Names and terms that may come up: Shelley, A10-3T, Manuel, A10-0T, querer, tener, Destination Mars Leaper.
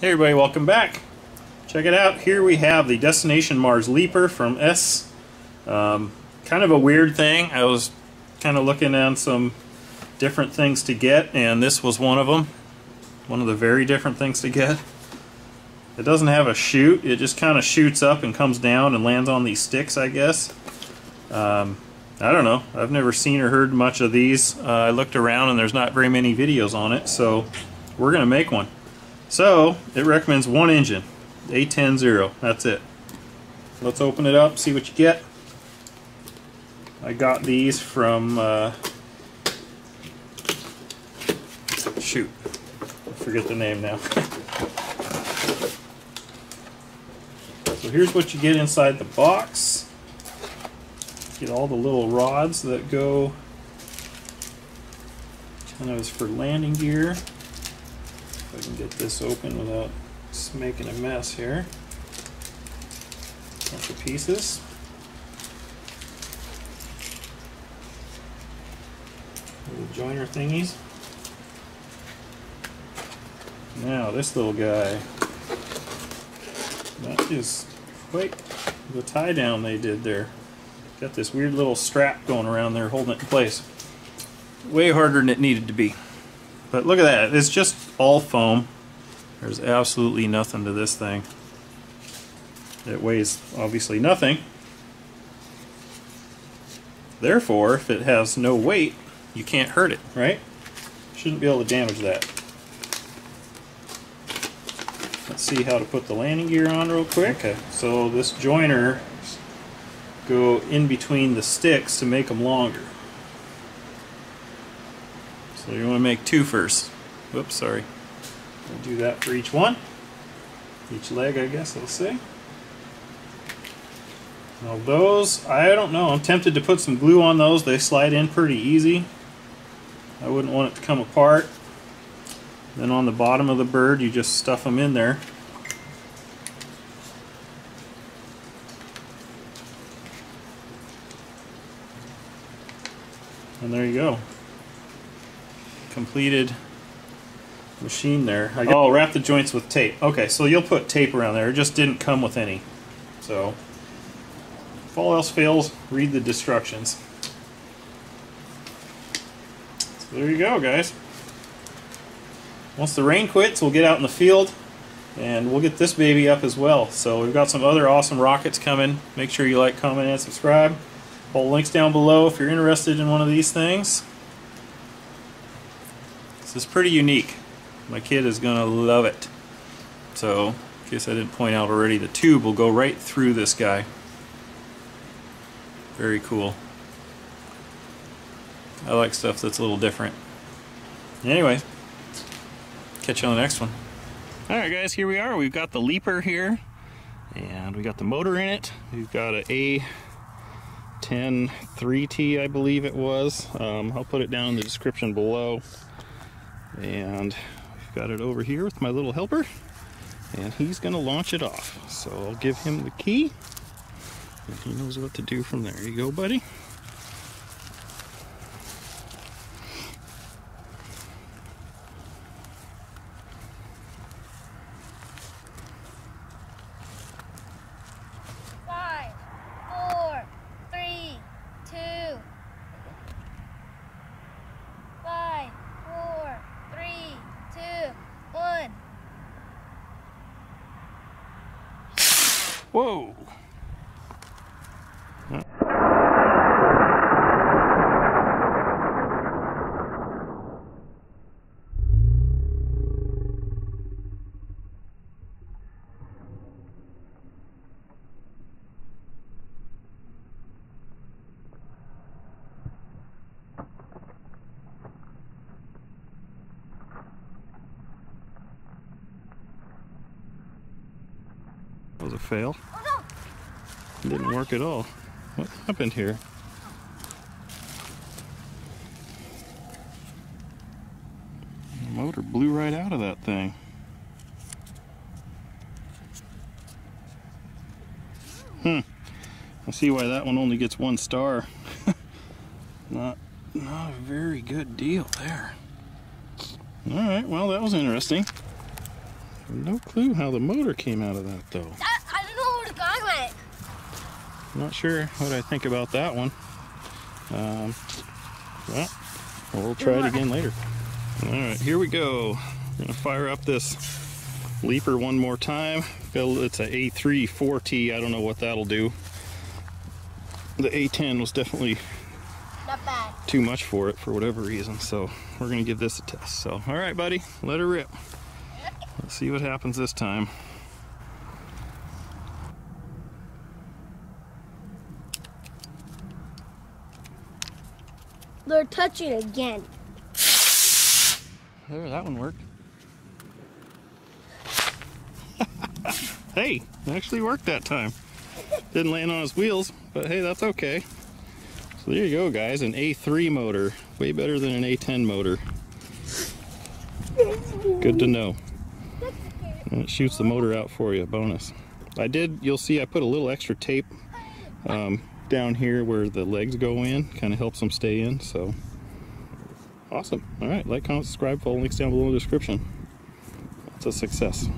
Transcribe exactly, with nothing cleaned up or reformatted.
Hey everybody, welcome back. Check it out. Here we have the Destination Mars Leaper from S. Um, kind of a weird thing. I was kind of looking on some different things to get, and this was one of them. One of the very different things to get. It doesn't have a chute. It just kind of shoots up and comes down and lands on these sticks, I guess. Um, I don't know. I've never seen or heard much of these. Uh, I looked around and there's not very many videos on it, so we're going to make one. So, it recommends one engine, A ten zero. That's it. Let's open it up, see what you get. I got these from, uh, shoot, I forget the name now. So here's what you get inside the box. Get all the little rods that go, kind of is for landing gear. If I can get this open without making a mess here. Bunch of pieces. Little joiner thingies. Now this little guy. That is quite the tie down they did there. Got this weird little strap going around there holding it in place. Way harder than it needed to be. But look at that, it's just all foam. There's absolutely nothing to this thing. It weighs obviously nothing. Therefore, if it has no weight, you can't hurt it, right? Shouldn't be able to damage that. Let's see how to put the landing gear on real quick. Okay. So this joiner go in between the sticks to make them longer. So you want to make two first. Whoops, sorry. We'll do that for each one. Each leg, I guess, I'll say. Now those, I don't know. I'm tempted to put some glue on those. They slide in pretty easy. I wouldn't want it to come apart. Then on the bottom of the bird, you just stuff them in there. And there you go. Completed machine there. I oh, wrap the joints with tape. Okay, so you'll put tape around there. It just didn't come with any. So, if all else fails, read the instructions. So there you go, guys. Once the rain quits, we'll get out in the field, and we'll get this baby up as well. So we've got some other awesome rockets coming. Make sure you like, comment, and subscribe. All the links down below if you're interested in one of these things. This is pretty unique. My kid is gonna love it. So, in case I didn't point out already, the tube will go right through this guy. Very cool. I like stuff that's a little different. Anyway, catch you on the next one. Alright guys, here we are. We've got the Leaper here, and we got the motor in it. We've got an A ten three T, I believe it was. Um, I'll put it down in the description below. And we've got it over here with my little helper, and he's gonna launch it off. So I'll give him the key, and he knows what to do from there. You go, buddy. Whoa! That was a fail. It didn't work at all. What happened here? The motor blew right out of that thing. Hmm. I see why that one only gets one star. Not, not a very good deal there. Alright, well that was interesting. No clue how the motor came out of that, though. That, I don't know where to go with it. Not sure what I think about that one. Um, well, we'll try it again later. All right, here we go. We're gonna fire up this Leaper one more time. It's an A three four T. I don't know what that'll do. The A ten was definitely not bad. Too much for it for whatever reason, so we're gonna give this a test. So, all right, buddy, let her rip. Let's see what happens this time. They're touching again. There, that one worked. Hey, it actually worked that time. Didn't land on his wheels, but hey, that's okay. So there you go, guys, an A three motor. Way better than an A ten motor. Good to know. And it shoots the motor out for you, bonus. I did, you'll see I put a little extra tape um, down here where the legs go in, kind of helps them stay in, so. Awesome, all right, like, comment, subscribe, follow links down below in the description. That's a success.